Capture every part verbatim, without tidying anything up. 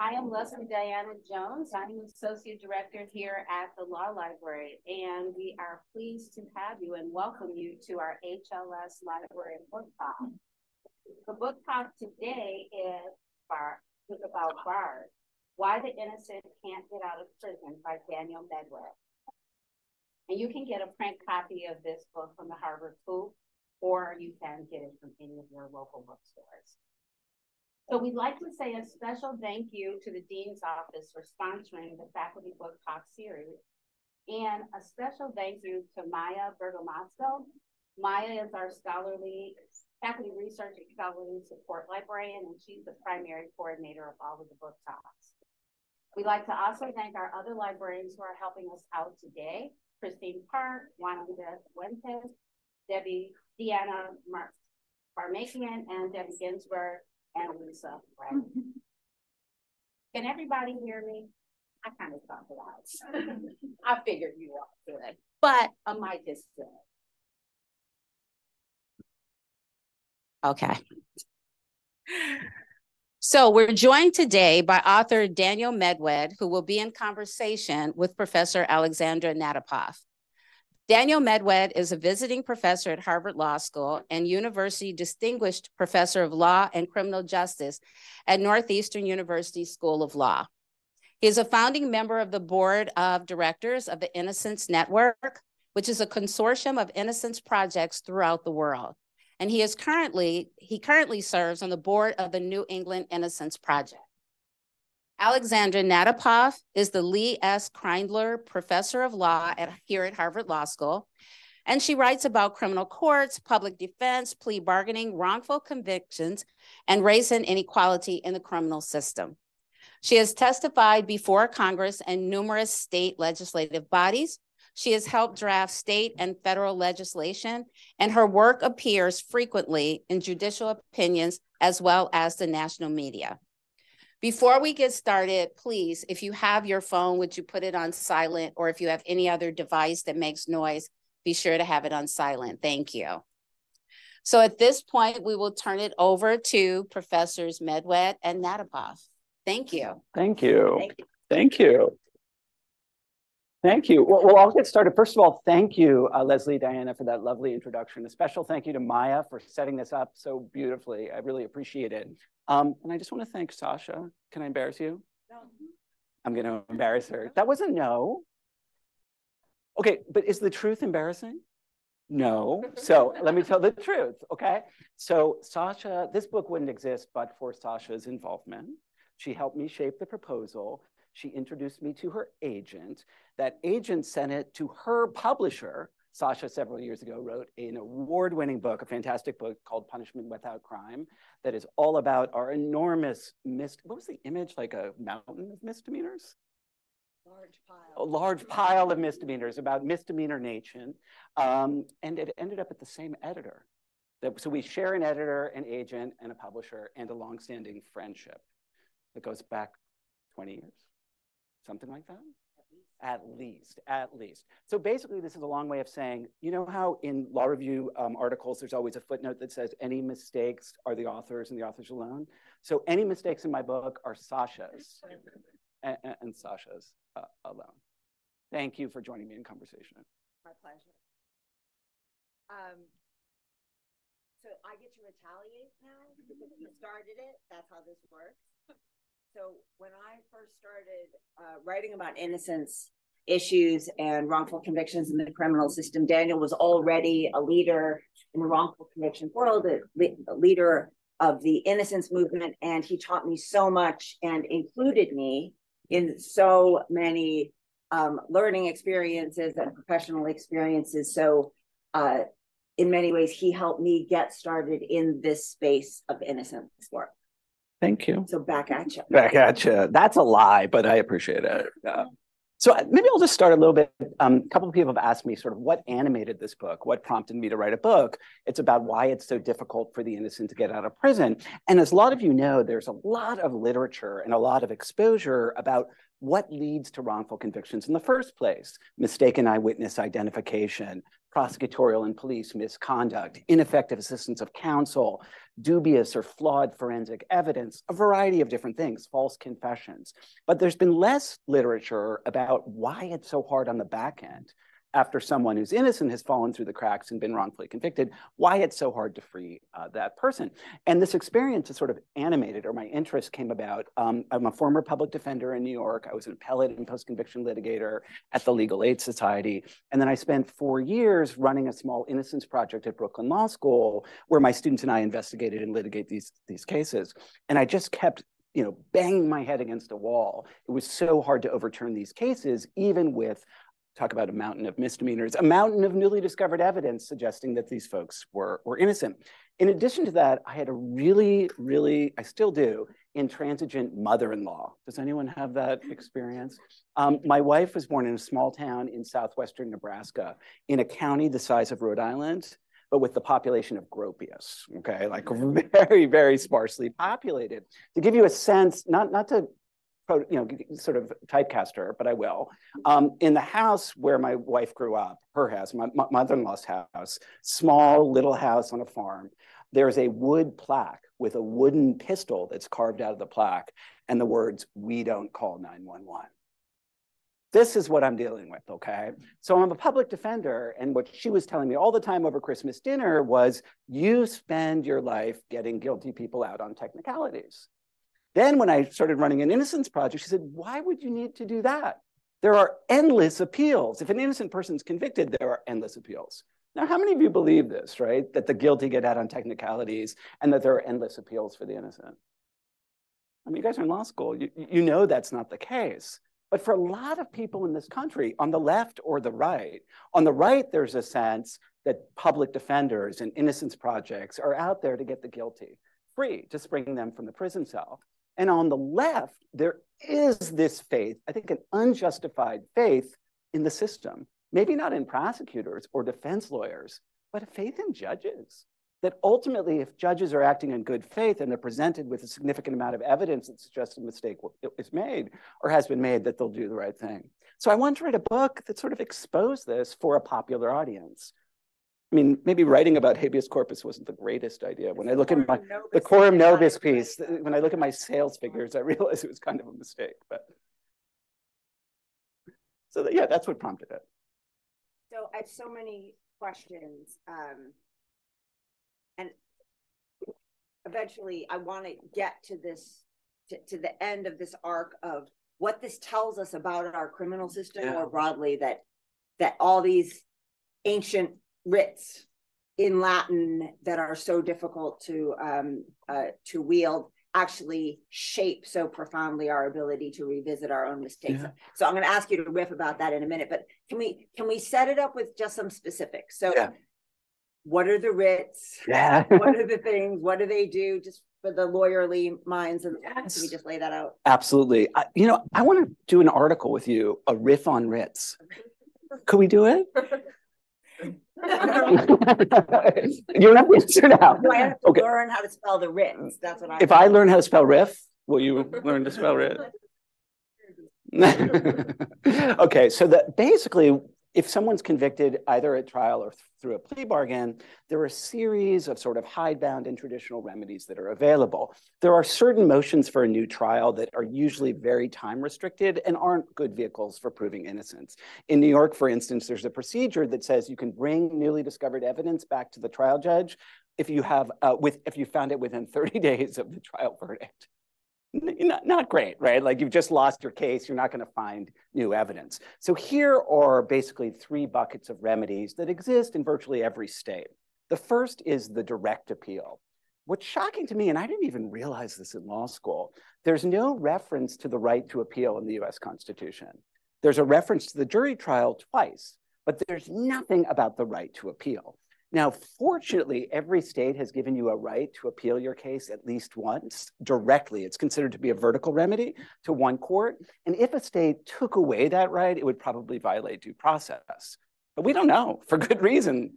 I am Leslie Diana Jones. I'm an associate director here at the Law Library, and we are pleased to have you and welcome you to our H L S Library Book Talk. The book talk today is Bar about Barred, Why the Innocent Can't Get Out of Prison by Daniel Medwed. And you can get a print copy of this book from the Harvard Coop, or you can get it from any of your local bookstores. So we'd like to say a special thank you to the Dean's Office for sponsoring the Faculty Book Talk series, and a special thank you to Maya Bergamasco. Maya is our scholarly, faculty research and scholarly support librarian, and she's the primary coordinator of all of the book talks. We'd like to also thank our other librarians who are helping us out today: Christine Park, Juanita Fuentes, Debbie Deanna Barmakian, and Debbie Ginsberg. And Lisa, right? Can everybody hear me? I kind of thought it out. I figured you all could, but I might just do it. Okay. So we're joined today by author Daniel Medwed, who will be in conversation with Professor Alexandra Natapoff. Daniel Medwed is a visiting professor at Harvard Law School and University Distinguished Professor of Law and Criminal Justice at Northeastern University School of Law. He is a founding member of the board of directors of the Innocence Network, which is a consortium of innocence projects throughout the world. And he is currently, he currently serves on the board of the New England Innocence Project. Alexandra Natapoff is the Lee S. Kreindler Professor of Law at, here at Harvard Law School, and she writes about criminal courts, public defense, plea bargaining, wrongful convictions, and race and inequality in the criminal system. She has testified before Congress and numerous state legislative bodies. She has helped draft state and federal legislation, and her work appears frequently in judicial opinions as well as the national media. Before we get started, please, if you have your phone, would you put it on silent? Or if you have any other device that makes noise, be sure to have it on silent. Thank you. So at this point, we will turn it over to Professors Medwed and Natapoff. Thank you. Thank you. Thank you. Thank you. Thank you. Well, well, I'll get started. First of all, thank you, uh, Leslie Diana, for that lovely introduction. A special thank you to Maya for setting this up so beautifully. I really appreciate it. Um, and I just want to thank Sasha. Can I embarrass you? No. I'm going to embarrass her. That was a no. Okay, but is the truth embarrassing? No. So let me tell the truth, okay? So Sasha, this book wouldn't exist but for Sasha's involvement. She helped me shape the proposal. She introduced me to her agent. That agent sent it to her publisher. Sasha, several years ago, wrote an award-winning book, a fantastic book called Punishment Without Crime, that is all about our enormous mist, what was the image, like a mountain of misdemeanors? Large pile. A large pile of misdemeanors about misdemeanor nation. Um, and it ended up at the same editor. That, so we share an editor, an agent, and a publisher, and a longstanding friendship that goes back twenty years, something like that. At least, at least. So basically, this is a long way of saying, you know how in law review um, articles, there's always a footnote that says any mistakes are the author's and the author's alone? So any mistakes in my book are Sasha's and, and Sasha's uh, alone. Thank you for joining me in conversation. My pleasure. Um, so I get to retaliate now because you started it. That's how this works. So when I first started uh, writing about innocence issues and wrongful convictions in the criminal system, Daniel was already a leader in the wrongful conviction world, a, le a leader of the innocence movement, and he taught me so much and included me in so many um, learning experiences and professional experiences. So uh, in many ways, he helped me get started in this space of innocence work. Thank you. So back at you. Back at you. That's a lie, but I appreciate it. Uh, so maybe I'll just start a little bit. Um, a couple of people have asked me sort of what animated this book, what prompted me to write a book. It's about why it's so difficult for the innocent to get out of prison. And as a lot of you know, there's a lot of literature and a lot of exposure about what leads to wrongful convictions in the first place: mistaken eyewitness identification, prosecutorial and police misconduct, ineffective assistance of counsel, dubious or flawed forensic evidence, a variety of different things, false confessions. But there's been less literature about why it's so hard on the back end after someone who's innocent has fallen through the cracks and been wrongfully convicted, why it's so hard to free uh, that person. And this experience has sort of animated, or my interest came about. Um, I'm a former public defender in New York. I was an appellate and post-conviction litigator at the Legal Aid Society. And then I spent four years running a small Innocence Project at Brooklyn Law School, where my students and I investigated and litigate these, these cases. And I just kept you know, banging my head against a wall. It was so hard to overturn these cases, even with talk about a mountain of misdemeanors, a mountain of newly discovered evidence suggesting that these folks were, were innocent. In addition to that, I had a really, really, I still do, intransigent mother-in-law. Does anyone have that experience? Um, my wife was born in a small town in southwestern Nebraska, in a county the size of Rhode Island, but with the population of Gropius, okay? Like very, very sparsely populated. To give you a sense, not, not to, you know, sort of typecast her, but I will. Um, in the house where my wife grew up, her house, my, my mother-in-law's house, small little house on a farm, there's a wood plaque with a wooden pistol that's carved out of the plaque and the words, "We don't call nine one one. This is what I'm dealing with, okay? So I'm a public defender, and what she was telling me all the time over Christmas dinner was, you spend your life getting guilty people out on technicalities. Then when I started running an innocence project, she said, why would you need to do that? There are endless appeals. If an innocent person's convicted, there are endless appeals. Now, how many of you believe this, right? That the guilty get out on technicalities and that there are endless appeals for the innocent? I mean, you guys are in law school. You, you know that's not the case. But for a lot of people in this country, on the left or the right, on the right, there's a sense that public defenders and innocence projects are out there to get the guilty free, to spring them from the prison cell. And on the left, there is this faith, I think an unjustified faith in the system, maybe not in prosecutors or defense lawyers, but a faith in judges, that ultimately if judges are acting in good faith and they're presented with a significant amount of evidence that suggests a mistake is made or has been made, that they'll do the right thing. So I wanted to write a book that sort of exposed this for a popular audience. I mean, maybe writing about habeas corpus wasn't the greatest idea. When I look at my, the coram nobis piece, when I look at my sales figures, I realize it was kind of a mistake, but. So that, yeah, that's what prompted it. So I have so many questions. Um, and eventually I want to get to this, to, to the end of this arc of what this tells us about our criminal system, yeah, more broadly, that, that all these ancient writs in Latin that are so difficult to um, uh, to wield actually shape so profoundly our ability to revisit our own mistakes. Yeah. So I'm going to ask you to riff about that in a minute, but can we can we set it up with just some specifics? So yeah. What are the writs? Yeah. What are the things? What do they do? Just for the lawyerly minds, and yes. Can we just lay that out? Absolutely. I, you know, I want to do an article with you, a riff on writs. Could we do it? You're not answer now. No, I have to okay. learn how to spell the riffs. That's what I. If know. I learn how to spell riff, will you learn to spell riff? Okay, so that basically, if someone's convicted either at trial or th through a plea bargain, there are a series of sort of hidebound and traditional remedies that are available. There are certain motions for a new trial that are usually very time restricted and aren't good vehicles for proving innocence. In New York, for instance, there's a procedure that says you can bring newly discovered evidence back to the trial judge if you have uh, with if you found it within thirty days of the trial verdict. Not, not great, right? Like you've just lost your case, you're not going to find new evidence. So here are basically three buckets of remedies that exist in virtually every state. The first is the direct appeal. What's shocking to me, and I didn't even realize this in law school, there's no reference to the right to appeal in the U S Constitution. There's a reference to the jury trial twice, but there's nothing about the right to appeal. Now, fortunately, every state has given you a right to appeal your case at least once directly. It's considered to be a vertical remedy to one court. And if a state took away that right, it would probably violate due process. But we don't know, for good reason.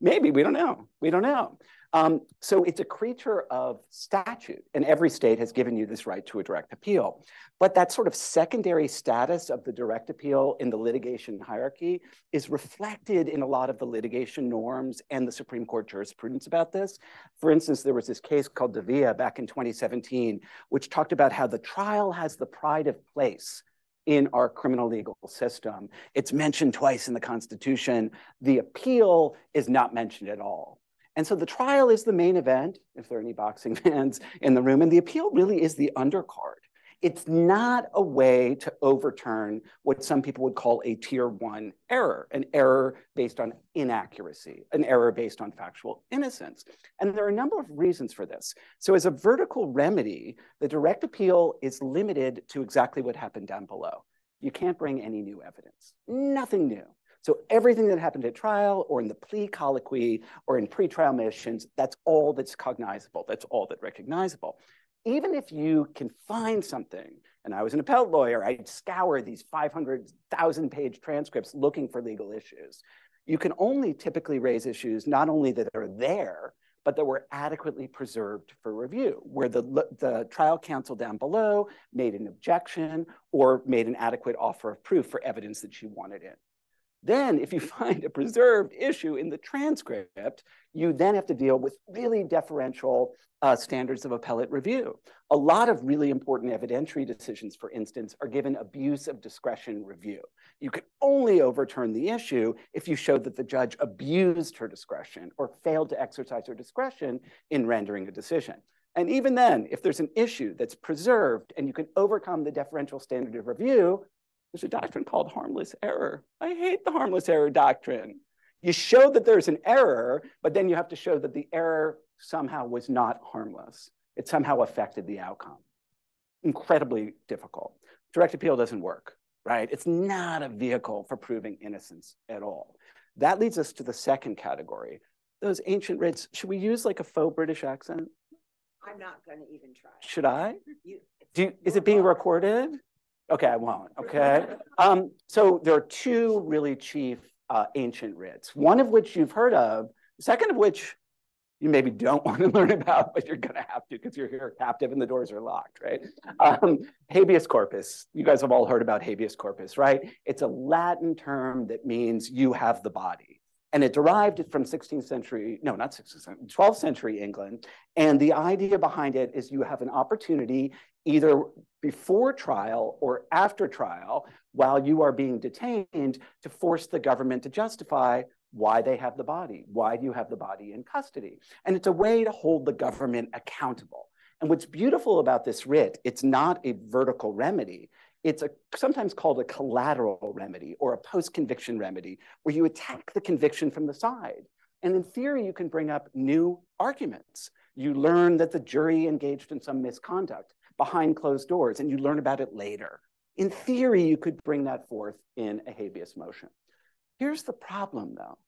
Maybe, we don't know. We don't know. Um, so it's a creature of statute, and every state has given you this right to a direct appeal. But that sort of secondary status of the direct appeal in the litigation hierarchy is reflected in a lot of the litigation norms and the Supreme Court jurisprudence about this. For instance, there was this case called Davila back in twenty seventeen, which talked about how the trial has the pride of place in our criminal legal system. It's mentioned twice in the Constitution. The appeal is not mentioned at all. And so the trial is the main event, if there are any boxing fans in the room, and the appeal really is the undercard. It's not a way to overturn what some people would call a tier one error, an error based on inaccuracy, an error based on factual innocence. And there are a number of reasons for this. So as a vertical remedy, the direct appeal is limited to exactly what happened down below. You can't bring any new evidence, nothing new. So everything that happened at trial or in the plea colloquy or in pretrial motions, that's all that's cognizable. That's all that's recognizable. Even if you can find something, and I was an appellate lawyer, I'd scour these five hundred thousand page transcripts looking for legal issues. You can only typically raise issues, not only that are there, but that were adequately preserved for review, where the, the trial counsel down below made an objection or made an adequate offer of proof for evidence that she wanted in. Then if you find a preserved issue in the transcript, you then have to deal with really deferential uh, standards of appellate review. A lot of really important evidentiary decisions, for instance, are given abuse of discretion review. You can only overturn the issue if you show that the judge abused her discretion or failed to exercise her discretion in rendering a decision. And even then, if there's an issue that's preserved and you can overcome the deferential standard of review, there's a doctrine called harmless error. I hate the harmless error doctrine. You show that there's an error, but then you have to show that the error somehow was not harmless. It somehow affected the outcome. Incredibly difficult. Direct appeal doesn't work, right? It's not a vehicle for proving innocence at all. That leads us to the second category. Those ancient writs, should we use like a faux British accent? I'm not gonna even try. Should I? You, Do you, is it being recorded? Okay, I won't, okay? Um, so there are two really chief uh, ancient writs, one of which you've heard of, the second of which you maybe don't want to learn about, but you're gonna have to because you're here captive and the doors are locked, right? Um, habeas corpus, you guys have all heard about habeas corpus, right? It's a Latin term that means you have the body. And it derived from sixteenth century, no, not sixteenth century, twelfth century England. And the idea behind it is you have an opportunity either before trial or after trial, while you are being detained, to force the government to justify why they have the body. Why do you have the body in custody? And it's a way to hold the government accountable. And what's beautiful about this writ, it's not a vertical remedy. It's a, sometimes called a collateral remedy or a post-conviction remedy, where you attack the conviction from the side. And in theory, you can bring up new arguments. You learn that the jury engaged in some misconduct behind closed doors, and you learn about it later. In theory, you could bring that forth in a habeas motion. Here's the problem, though.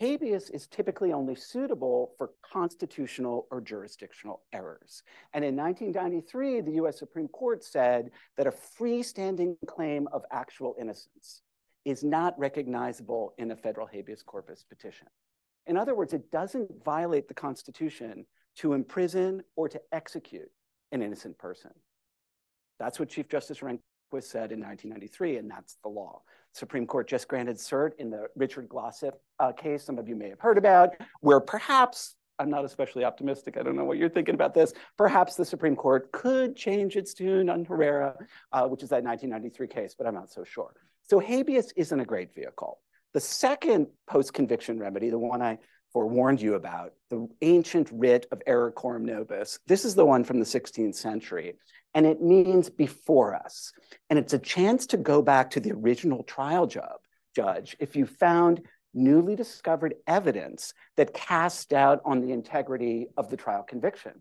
Habeas is typically only suitable for constitutional or jurisdictional errors. And in nineteen ninety-three, the U S Supreme Court said that a freestanding claim of actual innocence is not recognizable in a federal habeas corpus petition. In other words, it doesn't violate the Constitution to imprison or to execute an innocent person. That's what Chief Justice Rehnquist said in nineteen ninety-three, and that's the law. Supreme Court just granted cert in the Richard Glossip uh, case, some of you may have heard about, where perhaps, I'm not especially optimistic, I don't know what you're thinking about this, perhaps the Supreme Court could change its tune on Herrera, uh, which is that nineteen ninety-three case, but I'm not so sure. So habeas isn't a great vehicle. The second post-conviction remedy, the one I forewarned you about, the ancient writ of error coram nobis, this is the one from the sixteenth century. And it means before us. And it's a chance to go back to the original trial job, judge if you found newly discovered evidence that casts doubt on the integrity of the trial conviction.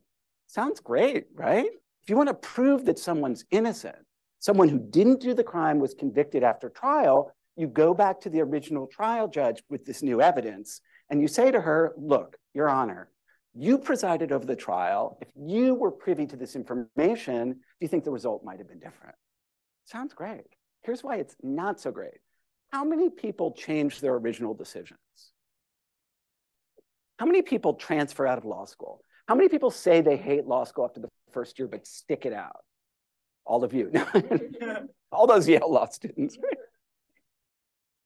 Sounds great, right? If you want to prove that someone's innocent, someone who didn't do the crime was convicted after trial, you go back to the original trial judge with this new evidence and you say to her, look, Your Honor, you presided over the trial. If you were privy to this information, do you think the result might have been different? Sounds great. Here's why it's not so great. How many people changed their original decisions? How many people transfer out of law school? How many people say they hate law school after the first year, but stick it out? All of you. All those Yale law students,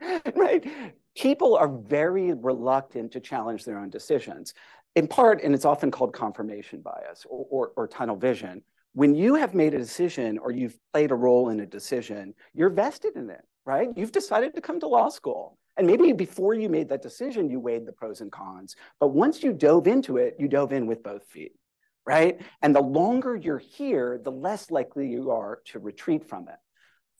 right? Right? People are very reluctant to challenge their own decisions, in part, and it's often called confirmation bias or, or, or tunnel vision. When you have made a decision or you've played a role in a decision, you're vested in it, right? You've decided to come to law school. And maybe before you made that decision, you weighed the pros and cons. But once you dove into it, you dove in with both feet, right? And the longer you're here, the less likely you are to retreat from it.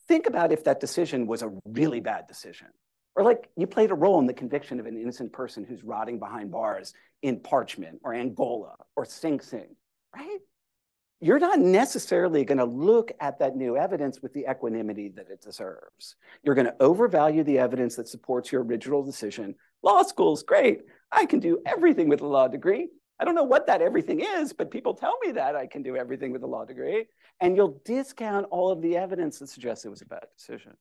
Think about if that decision was a really bad decision, or like you played a role in the conviction of an innocent person who's rotting behind bars in Parchment or Angola or Sing Sing, right? You're not necessarily going to look at that new evidence with the equanimity that it deserves. You're going to overvalue the evidence that supports your original decision. Law school's great. I can do everything with a law degree. I don't know what that everything is, but people tell me that I can do everything with a law degree. And you'll discount all of the evidence that suggests it was a bad decision.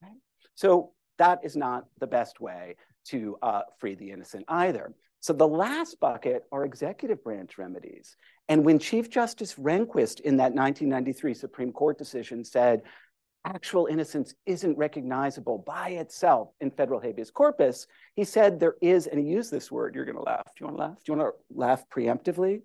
Right? So that is not the best way to uh, free the innocent either. So the last bucket are executive branch remedies. And when Chief Justice Rehnquist in that nineteen ninety-three Supreme Court decision said, actual innocence isn't recognizable by itself in federal habeas corpus, he said there is, and he used this word, you're gonna laugh, do you wanna laugh? Do you wanna laugh preemptively?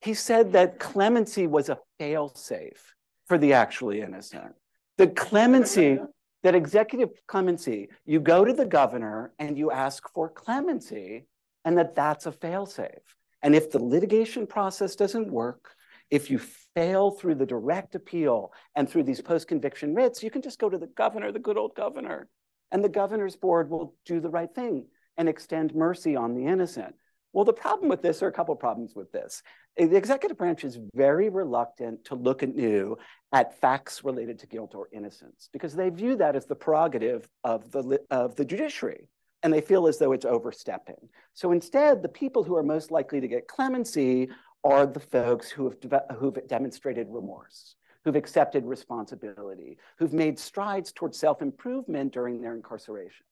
He said that clemency was a fail-safe for the actually innocent. The clemency, that executive clemency, you go to the governor and you ask for clemency, and that that's a fail-safe. And if the litigation process doesn't work, if you fail through the direct appeal and through these post-conviction writs, you can just go to the governor, the good old governor, and the governor's board will do the right thing and extend mercy on the innocent. Well, the problem with this, or a couple problems with this, the executive branch is very reluctant to look anew at facts related to guilt or innocence because they view that as the prerogative of the, of the judiciary, and they feel as though it's overstepping. So instead, the people who are most likely to get clemency are the folks who have who've demonstrated remorse, who've accepted responsibility, who've made strides towards self-improvement during their incarceration.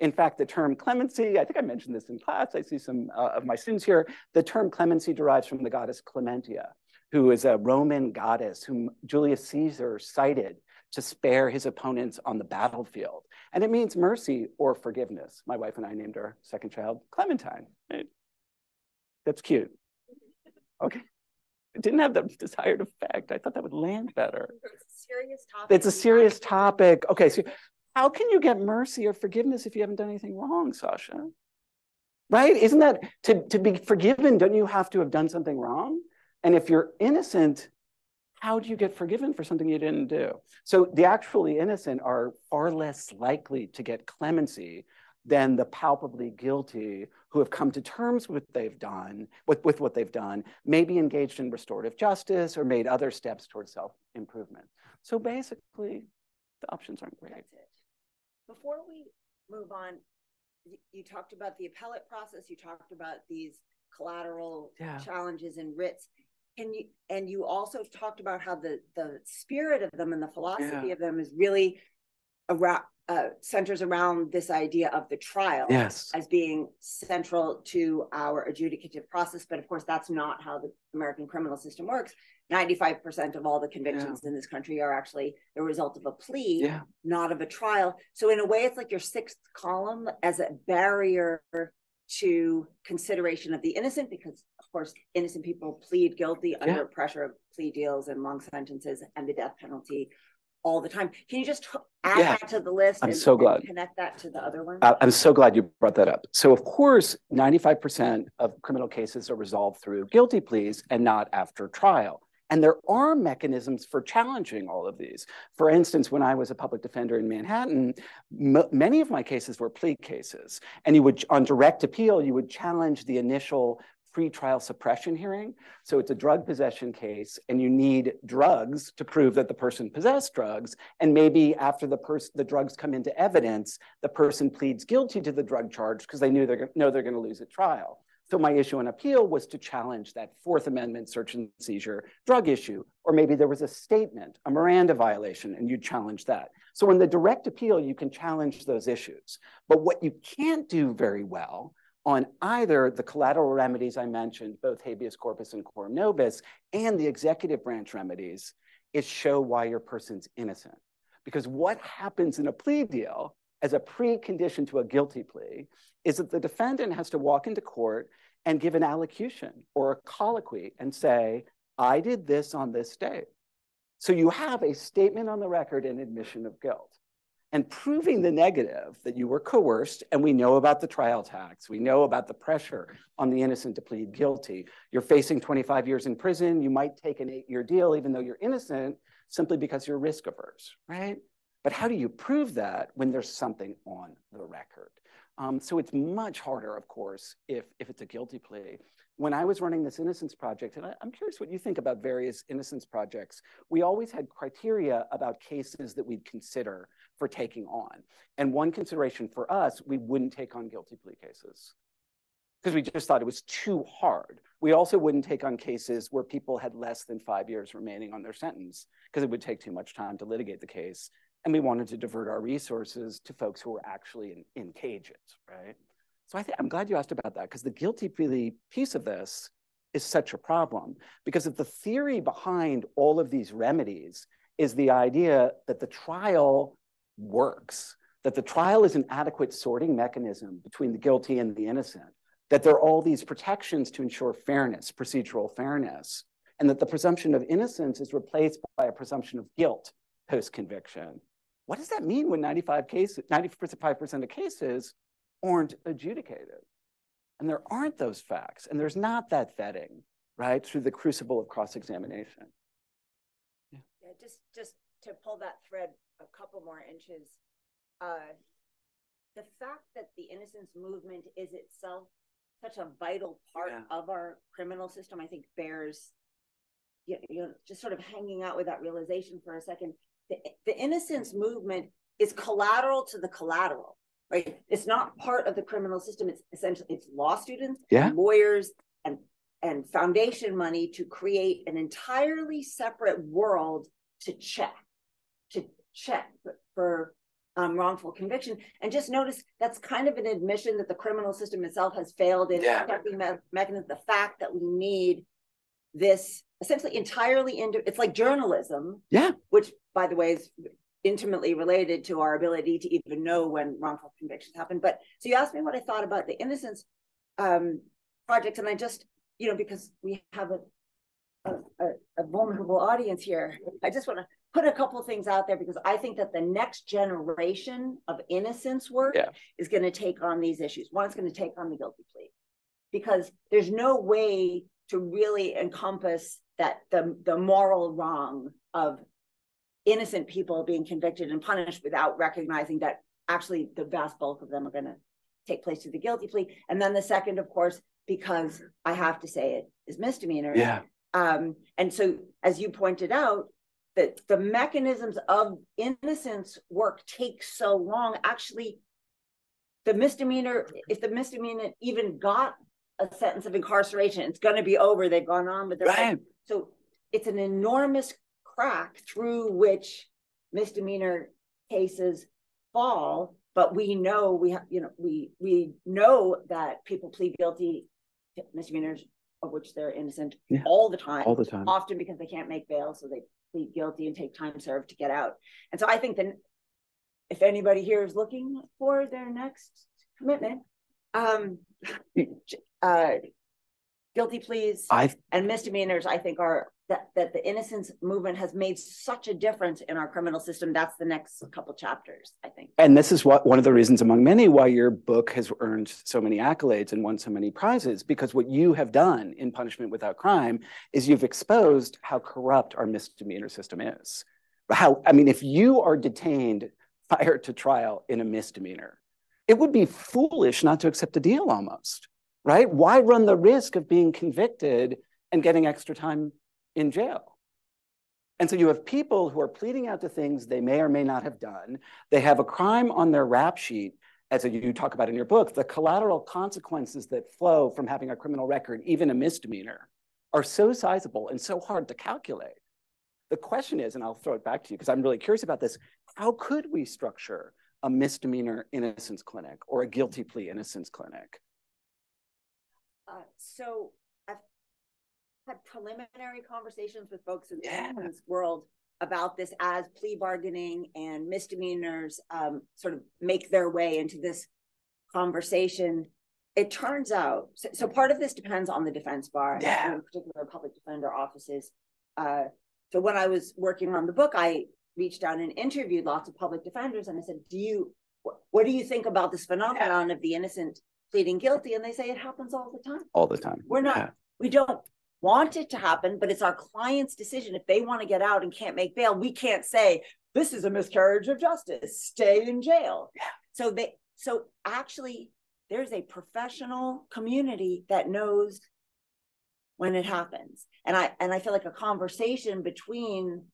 In fact, the term clemency, I think I mentioned this in class, I see some uh, of my students here, the term clemency derives from the goddess Clementia, who is a Roman goddess whom Julius Caesar cited to spare his opponents on the battlefield. And it means mercy or forgiveness. My wife and I named our second child Clementine. Right? That's cute. Okay. It didn't have that desired effect. I thought that would land better. It's a serious topic. It's a serious topic. Okay, so how can you get mercy or forgiveness if you haven't done anything wrong, Sasha? Right? Isn't that, to, to be forgiven, don't you have to have done something wrong? And if you're innocent, how do you get forgiven for something you didn't do? So the actually innocent are far less likely to get clemency than the palpably guilty who have come to terms with what they've done, with, with what they've done, maybe engaged in restorative justice or made other steps towards self-improvement. So basically, the options aren't great. That's it. Before we move on, you, you talked about the appellate process, you talked about these collateral yeah. challenges and writs. Can you, and you also talked about how the, the spirit of them and the philosophy yeah. of them is really around, Uh, centers around this idea of the trial yes. as being central to our adjudicative process. But of course, that's not how the American criminal system works. ninety-five percent of all the convictions yeah. in this country are actually the result of a plea, yeah. not of a trial. So in a way, it's like your sixth column as a barrier to consideration of the innocent, because of course, innocent people plead guilty yeah. under pressure of plea deals and long sentences and the death penalty all the time. Can you just add yeah. that to the list I'm and, so glad. and connect that to the other one? Uh, I'm so glad you brought that up. So of course, ninety-five percent of criminal cases are resolved through guilty pleas and not after trial. And there are mechanisms for challenging all of these. For instance, when I was a public defender in Manhattan, many of my cases were plea cases. And you would, on direct appeal, you would challenge the initial pre-trial suppression hearing. So it's a drug possession case and you need drugs to prove that the person possessed drugs. And maybe after the person, the drugs come into evidence, the person pleads guilty to the drug charge because they knew they're, know they're going to lose at trial. So my issue on appeal was to challenge that Fourth Amendment search and seizure drug issue, or maybe there was a statement, a Miranda violation, and you challenge that. So in the direct appeal, you can challenge those issues. But what you can't do very well on either the collateral remedies I mentioned, both habeas corpus and coram nobis, and the executive branch remedies, is show why your person's innocent. Because what happens in a plea deal as a precondition to a guilty plea is that the defendant has to walk into court and give an allocution or a colloquy and say, I did this on this day. So you have a statement on the record and admission of guilt. And proving the negative that you were coerced, and we know about the trial tax, we know about the pressure on the innocent to plead guilty. You're facing twenty-five years in prison, you might take an eight year deal even though you're innocent simply because you're risk averse, right? But how do you prove that when there's something on the record? Um, so it's much harder, of course, if, if it's a guilty plea. When I was running this Innocence Project, and I, I'm curious what you think about various Innocence Projects, we always had criteria about cases that we'd consider for taking on. And one consideration for us, we wouldn't take on guilty plea cases because we just thought it was too hard. We also wouldn't take on cases where people had less than five years remaining on their sentence because it would take too much time to litigate the case. And we wanted to divert our resources to folks who were actually in, in cages, right? So I think I'm glad you asked about that, because the guilty plea piece of this is such a problem, because if the theory behind all of these remedies is the idea that the trial works, that the trial is an adequate sorting mechanism between the guilty and the innocent, that there are all these protections to ensure fairness, procedural fairness, and that the presumption of innocence is replaced by a presumption of guilt post-conviction. What does that mean when ninety-five cases, ninety-five percent of cases aren't adjudicated? And there aren't those facts, and there's not that vetting, right, through the crucible of cross-examination. Yeah. Yeah, just, just to pull that thread a couple more inches, uh, the fact that the innocence movement is itself such a vital part yeah. of our criminal system, I think bears, you know, just sort of hanging out with that realization for a second. The, the innocence movement is collateral to the collateral, right? It's not part of the criminal system. It's essentially, it's law students, yeah. and lawyers, and, and foundation money to create an entirely separate world to check, to check for, for um, wrongful conviction. And just notice that's kind of an admission that the criminal system itself has failed in yeah. every me mechanism, the fact that we need this essentially entirely into it's like journalism, yeah, which by the way is intimately related to our ability to even know when wrongful convictions happen. But so you asked me what I thought about the Innocence um, Project, and I just, you know, because we have a a, a vulnerable audience here, I just want to put a couple things out there, because I think that the next generation of innocence work yeah. is going to take on these issues. One's going to take on the guilty plea, because there's no way to really encompass that the, the moral wrong of innocent people being convicted and punished without recognizing that actually the vast bulk of them are gonna take place through the guilty plea. And then the second, of course, because I have to say it, is misdemeanor. Yeah. Um, and so, as you pointed out, that the mechanisms of innocence work take so long. Actually, the misdemeanor, if the misdemeanor even got a sentence of incarceration, it's going to be over. They've gone on with their right. life. So it's an enormous crack through which misdemeanor cases fall. But we know we have, you know, we we know that people plead guilty to misdemeanors of which they're innocent yeah. all the time. All the time, often because they can't make bail, so they plead guilty and take time served to get out. And so I think that if anybody here is looking for their next commitment, um. Uh, guilty pleas I've, and misdemeanors, I think, are that, that the innocence movement has made such a difference in our criminal system. That's the next couple chapters, I think. And this is what one of the reasons, among many, why your book has earned so many accolades and won so many prizes, because what you have done in Punishment Without Crime is you've exposed how corrupt our misdemeanor system is. How, I mean, if you are detained prior to trial in a misdemeanor, it would be foolish not to accept a deal almost. Right? Why run the risk of being convicted and getting extra time in jail? And so you have people who are pleading out to things they may or may not have done. They have a crime on their rap sheet, as you talk about in your book, the collateral consequences that flow from having a criminal record, even a misdemeanor, are so sizable and so hard to calculate. The question is, and I'll throw it back to you because I'm really curious about this, how could we structure a misdemeanor innocence clinic or a guilty plea innocence clinic? Uh, so I've had preliminary conversations with folks in the yeah. innocence world about this as plea bargaining and misdemeanors um, sort of make their way into this conversation. It turns out, so, so part of this depends on the defense bar, yeah. in particular public defender offices. Uh, so when I was working on the book, I reached out and interviewed lots of public defenders, and I said, do you, wh what do you think about this phenomenon yeah. of the innocent pleading guilty? And they say it happens all the time. All the time. We're not, yeah. we don't want it to happen, but it's our client's decision. If they want to get out and can't make bail, we can't say, this is a miscarriage of justice, stay in jail. Yeah. So they, so actually there's a professional community that knows when it happens. And I, and I feel like a conversation between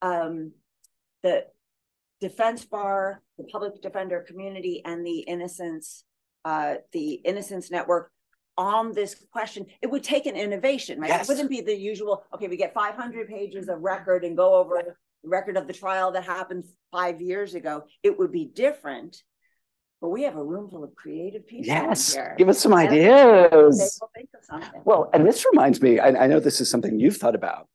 um, the defense bar, the public defender community, and the innocence, uh, the Innocence Network on this question, it would take an innovation, right? Yes. It wouldn't be the usual, okay, we get five hundred pages of record and go over the record of the trial that happened five years ago. It would be different, but we have a room full of creative people. Yes, here. Give us some and ideas. They will think of something. Well, and this reminds me, I, I know this is something you've thought about.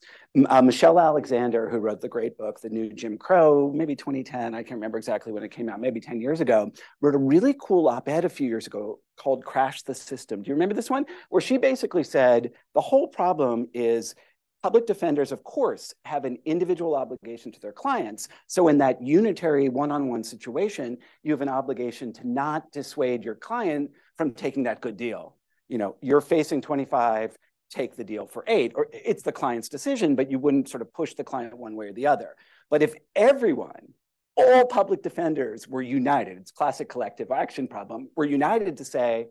Uh, Michelle Alexander, who wrote the great book, The New Jim Crow, maybe twenty ten, I can't remember exactly when it came out, maybe ten years ago, wrote a really cool op-ed a few years ago called Crash the System. Do you remember this one? Where she basically said, the whole problem is public defenders, of course, have an individual obligation to their clients. So in that unitary one-on-one situation, you have an obligation to not dissuade your client from taking that good deal. You know, you're facing twenty-five, take the deal for eight, or it's the client's decision, but you wouldn't sort of push the client one way or the other. But if everyone, all public defenders were united, it's classic collective action problem, were united to say,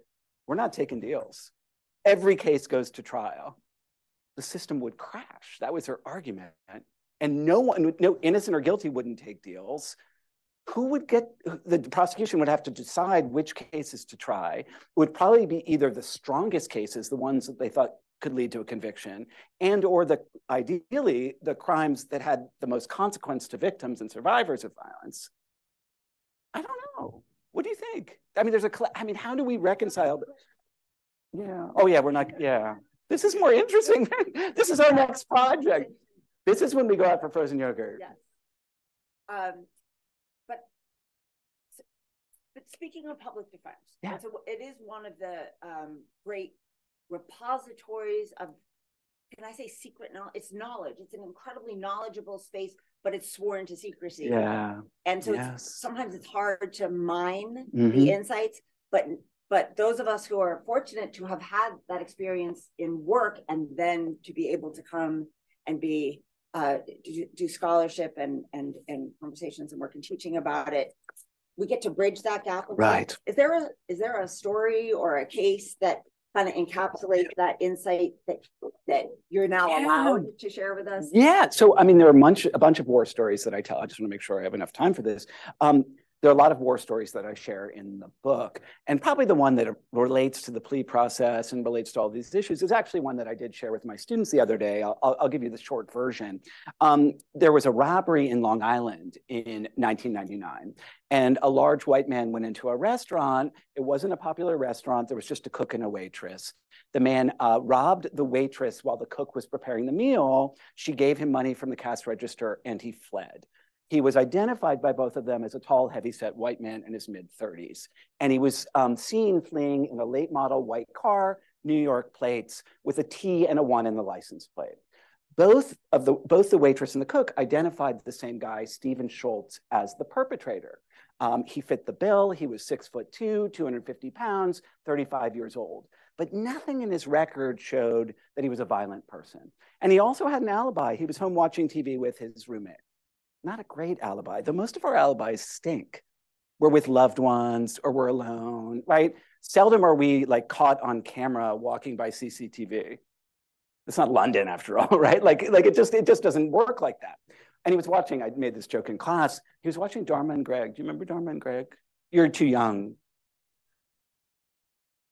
we're not taking deals. Every case goes to trial. The system would crash. That was her argument. And no one, no innocent or guilty wouldn't take deals. Who would get, the prosecution would have to decide which cases to try. It would probably be either the strongest cases, the ones that they thought could lead to a conviction, and or the ideally the crimes that had the most consequence to victims and survivors of violence. I don't know. What do you think? I mean, there's a, I mean, how do we reconcile? Yeah. Oh yeah, we're not, yeah. This is more interesting. This is our next project. This is when we go out for frozen yogurt. Yes. Um, but, but speaking of public defense, yeah. so it is one of the um, great repositories of, can I say secret knowledge? It's knowledge. It's an incredibly knowledgeable space, but it's sworn to secrecy. Yeah. And so yes. it's, sometimes it's hard to mine mm-hmm. the insights, but but those of us who are fortunate to have had that experience in work and then to be able to come and be uh, do, do scholarship and and and conversations and work and teaching about it, we get to bridge that gap. Right. Is there a is there a story or a case that kind of encapsulate that insight that that you're now yeah. allowed to share with us? Yeah. So, I mean, there are a bunch, a bunch of war stories that I tell. I just want to make sure I have enough time for this. Um, there are a lot of war stories that I share in the book. And probably the one that relates to the plea process and relates to all these issues is actually one that I did share with my students the other day. I'll, I'll, I'll give you the short version. Um, there was a robbery in Long Island in nineteen ninety-nine. And a large white man went into a restaurant. It wasn't a popular restaurant. There was just a cook and a waitress. The man uh, robbed the waitress while the cook was preparing the meal. She gave him money from the cash register and he fled. He was identified by both of them as a tall, heavyset white man in his mid thirties. And he was um, seen fleeing in a late model white car, New York plates, with a T and a one in the license plate. Both of the, both the waitress and the cook identified the same guy, Stephen Schultz, as the perpetrator. Um, he fit the bill. He was six foot two, two hundred fifty pounds, thirty-five years old. But nothing in his record showed that he was a violent person. And he also had an alibi. He was home watching T V with his roommate. Not a great alibi, though most of our alibis stink. We're with loved ones or we're alone, right? Seldom are we like caught on camera walking by C C T V. It's not London after all, right? Like, like it just, it just doesn't work like that. And he was watching, I made this joke in class, he was watching Dharma and Greg. Do you remember Dharma and Greg? You're too young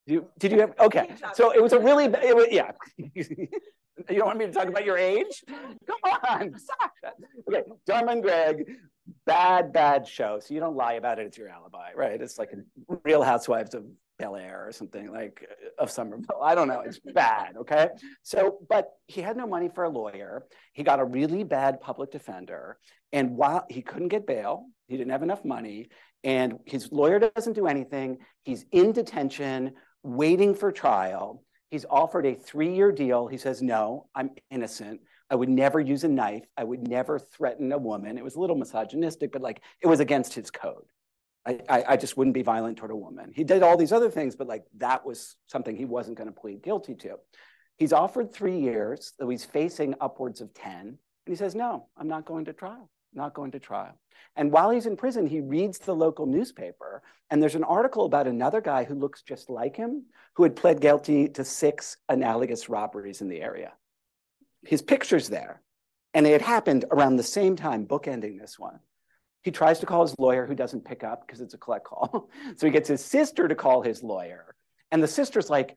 You, did you have, okay, so it was a really, it was, yeah. You don't want me to talk about your age? Come on, Sasha. Okay, Dharma and Greg, bad, bad show. So you don't lie about it, it's your alibi, right? It's like a Real Housewives of Bel Air or something like, of Somerville, I don't know, it's bad, okay? So, but he had no money for a lawyer. He got a really bad public defender, and while he couldn't get bail, he didn't have enough money, and his lawyer doesn't do anything. He's in detention, waiting for trial. He's offered a three-year deal. He says, no, I'm innocent. I would never use a knife. I would never threaten a woman. It was a little misogynistic, but like it was against his code. I, I, I just wouldn't be violent toward a woman. He did all these other things, but like that was something he wasn't going to plead guilty to. He's offered three years, though he's facing upwards of ten. And he says, no, I'm not going to trial, not going to trial. And while he's in prison, he reads the local newspaper, and there's an article about another guy who looks just like him, who had pled guilty to six analogous robberies in the area. His picture's there, and it had happened around the same time, bookending this one. He tries to call his lawyer, who doesn't pick up because it's a collect call. So he gets his sister to call his lawyer, and the sister's like,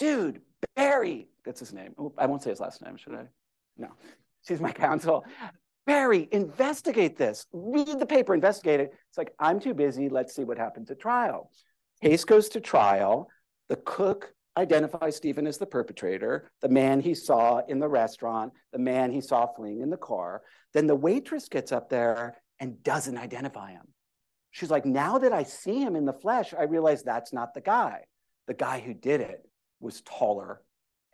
dude, Barry, that's his name. Oop, I won't say his last name, should I? No, she's my counsel. Barry, investigate this, read the paper, investigate it. It's like, I'm too busy, let's see what happens at trial. Case goes to trial, the cook identifies Stephen as the perpetrator, the man he saw in the restaurant, the man he saw fleeing in the car. Then the waitress gets up there and doesn't identify him. She's like, now that I see him in the flesh, I realize that's not the guy. The guy who did it was taller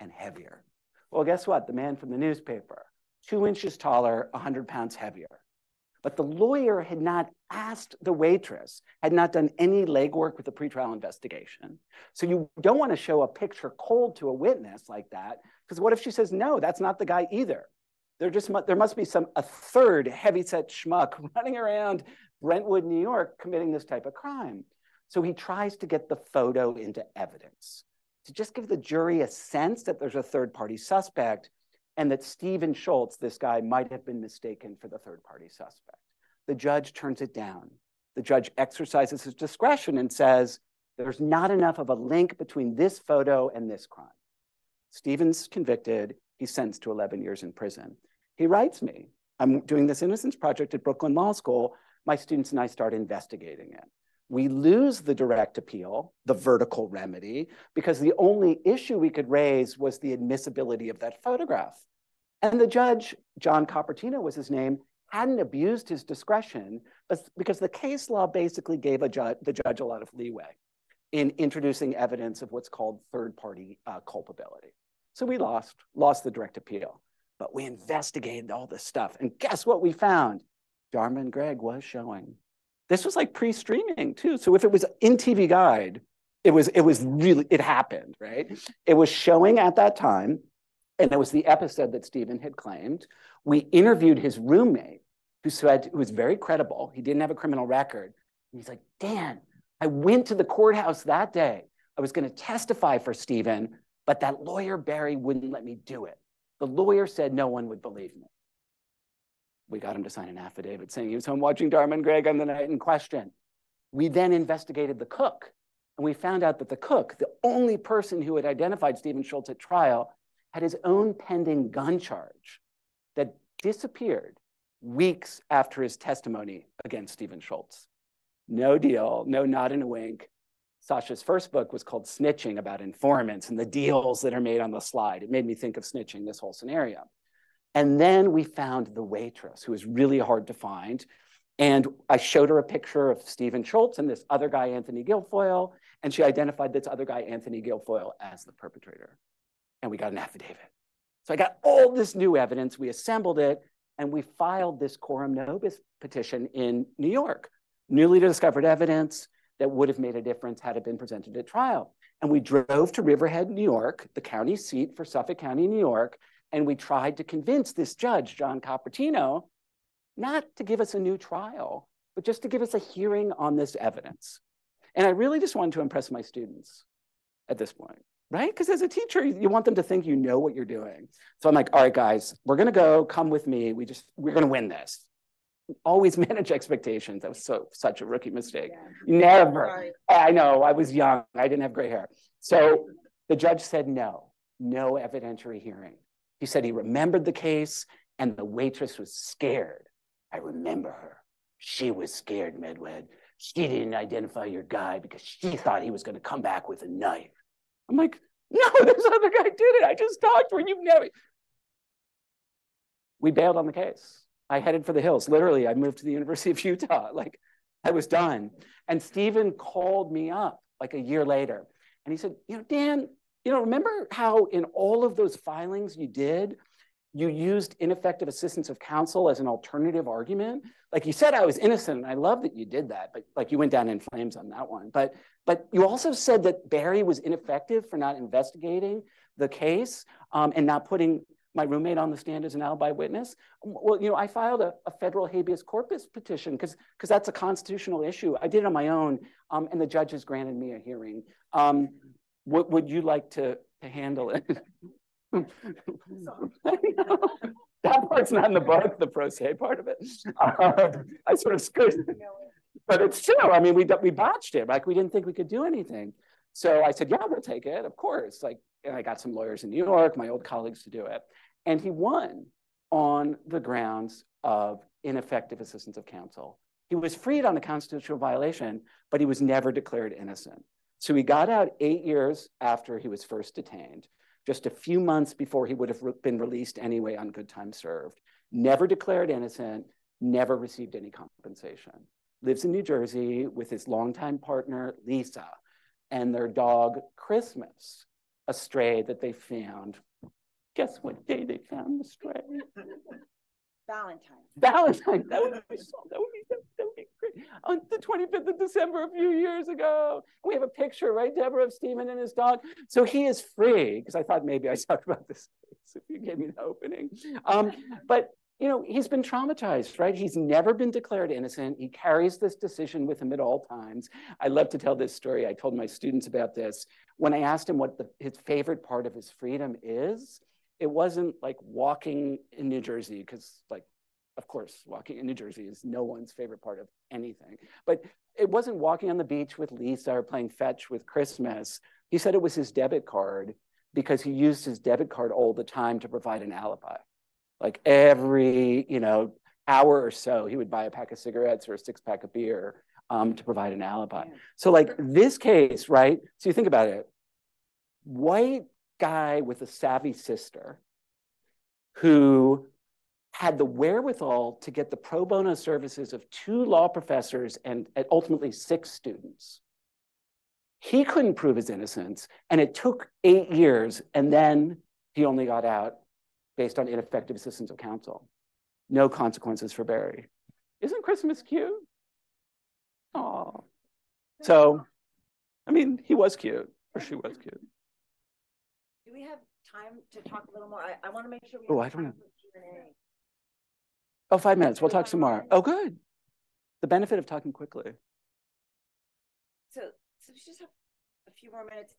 and heavier. Well, guess what? The man from the newspaper, two inches taller, one hundred pounds heavier. But the lawyer had not asked the waitress, had not done any legwork with the pretrial investigation. So you don't want to show a picture cold to a witness like that, because what if she says, no, that's not the guy either. There just there must be some a third heavyset schmuck running around Brentwood, New York, committing this type of crime. So he tries to get the photo into evidence to just give the jury a sense that there's a third-party suspect, and that Stephen Schultz, this guy, might have been mistaken for the third-party suspect. The judge turns it down. The judge exercises his discretion and says, there's not enough of a link between this photo and this crime. Stephen's convicted. He's sentenced to eleven years in prison. He writes me, I'm doing this Innocence Project at Brooklyn Law School. My students and I start investigating it. We lose the direct appeal, the vertical remedy, because the only issue we could raise was the admissibility of that photograph. And the judge, John Capertino was his name, hadn't abused his discretion because the case law basically gave a ju- the judge a lot of leeway in introducing evidence of what's called third-party uh, culpability. So we lost, lost the direct appeal, but we investigated all this stuff. And guess what we found? Dharma and Greg was showing. This was like pre-streaming too. So if it was in T V Guide, it was, it was really, it happened, right? It was showing at that time, and it was the episode that Stephen had claimed. We interviewed his roommate, who said, who was very credible. He didn't have a criminal record. And he's like, Dan, I went to the courthouse that day. I was gonna testify for Stephen, but that lawyer Barry wouldn't let me do it. The lawyer said no one would believe me. We got him to sign an affidavit saying he was home watching Dharma and Greg on the night in question. We then investigated the cook, and we found out that the cook, the only person who had identified Stephen Schultz at trial, had his own pending gun charge that disappeared weeks after his testimony against Stephen Schultz. No deal, no nod and a wink. Sasha's first book was called Snitching, about informants and the deals that are made on the slide. It made me think of snitching, this whole scenario. And then we found the waitress, who was really hard to find. And I showed her a picture of Stephen Schultz and this other guy, Anthony Gilfoyle, and she identified this other guy, Anthony Gilfoyle, as the perpetrator. And we got an affidavit. So I got all this new evidence, we assembled it, and we filed this coram nobis petition in New York. Newly discovered evidence that would have made a difference had it been presented at trial. And we drove to Riverhead, New York, the county seat for Suffolk County, New York, and we tried to convince this judge, John Capertino, not to give us a new trial, but just to give us a hearing on this evidence. And I really just wanted to impress my students at this point, right? Because as a teacher, you want them to think you know what you're doing. So I'm like, all right, guys, we're gonna go, come with me. We just, we're gonna win this. always manage expectations. That was so such a rookie mistake. Yeah. Never. Sorry. I know, I was young. I didn't have gray hair. So the judge said no, no evidentiary hearing. He said he remembered the case and the waitress was scared. I remember her. She was scared, Medwed. She didn't identify your guy because she thought he was going to come back with a knife. I'm like, no, this other guy did it. I just talked to her. You've never. We bailed on the case. I headed for the hills. Literally, I moved to the University of Utah. Like, I was done. And Stephen called me up like a year later. And he said, you know, Dan, you know, remember how in all of those filings you did, you used ineffective assistance of counsel as an alternative argument? Like, you said I was innocent, and I love that you did that, but like you went down in flames on that one. But, but you also said that Barry was ineffective for not investigating the case um, and not putting my roommate on the stand as an alibi witness. Well, you know, I filed a, a federal habeas corpus petition because because that's a constitutional issue. I did it on my own, um, and the judge has granted me a hearing. Um, what would you like to, to handle it? That part's not in the book, the pro se part of it. Uh, I sort of screwed it. But it's true. I mean, we we botched it. Like, we didn't think we could do anything. So I said, yeah, we'll take it, of course. Like, and I got some lawyers in New York, my old colleagues, to do it. And he won on the grounds of ineffective assistance of counsel. He was freed on a constitutional violation, but he was never declared innocent. So he got out eight years after he was first detained, just a few months before he would have re- been released anyway on good time served. Never declared innocent, never received any compensation. Lives in New Jersey with his longtime partner, Lisa, and their dog, Christmas, a stray that they found. Guess what day they found the stray? Valentine. Valentine. That would be, so, that would be, that would be great. On the twenty-fifth of December, a few years ago. We have a picture, right, Deborah, of Stephen and his dog. So he is free, because I thought maybe I talked about this if you gave me the opening. Um, but, you know, he's been traumatized, right? He's never been declared innocent. He carries this decision with him at all times. I love to tell this story. I told my students about this. When I asked him what the, his favorite part of his freedom is, it wasn't like walking in New Jersey, because like, of course, walking in New Jersey is no one's favorite part of anything. But it wasn't walking on the beach with Lisa or playing fetch with Christmas. He said it was his debit card, because he used his debit card all the time to provide an alibi. Like every, you know, hour or so, he would buy a pack of cigarettes or a six pack of beer um, to provide an alibi. Yeah. So like this case, right? So you think about it, white guy with a savvy sister who had the wherewithal to get the pro bono services of two law professors and, and ultimately six students. He couldn't prove his innocence, and it took eight years, and then he only got out based on ineffective assistance of counsel. No consequences for Barry. Isn't Christmas cute? Aw. So, I mean, he was cute, or she was cute. Do we have time to talk a little more? I, I want to make sure we have oh, I don't know. Oh, five minutes. We'll talk some more. Oh, good. The benefit of talking quickly. So, so we just have a few more minutes.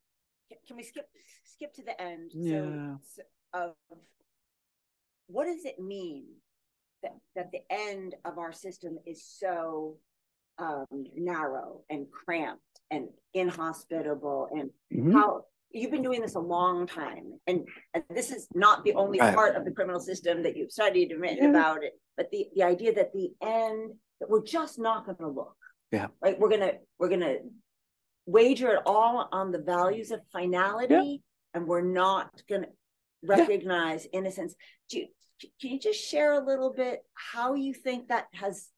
Can we skip skip to the end? Yeah. So, so of what does it mean that that the end of our system is so um, narrow and cramped and inhospitable, and mm-hmm. how? You've been doing this a long time, and this is not the only right. part of the criminal system that you've studied and written yeah. about it, but the, the idea that the end, that we're just not going to look. Yeah. Right? We're going to, we're going to wager it all on the values of finality, yeah. and we're not going to recognize yeah. innocence. Do you, can you just share a little bit how you think that has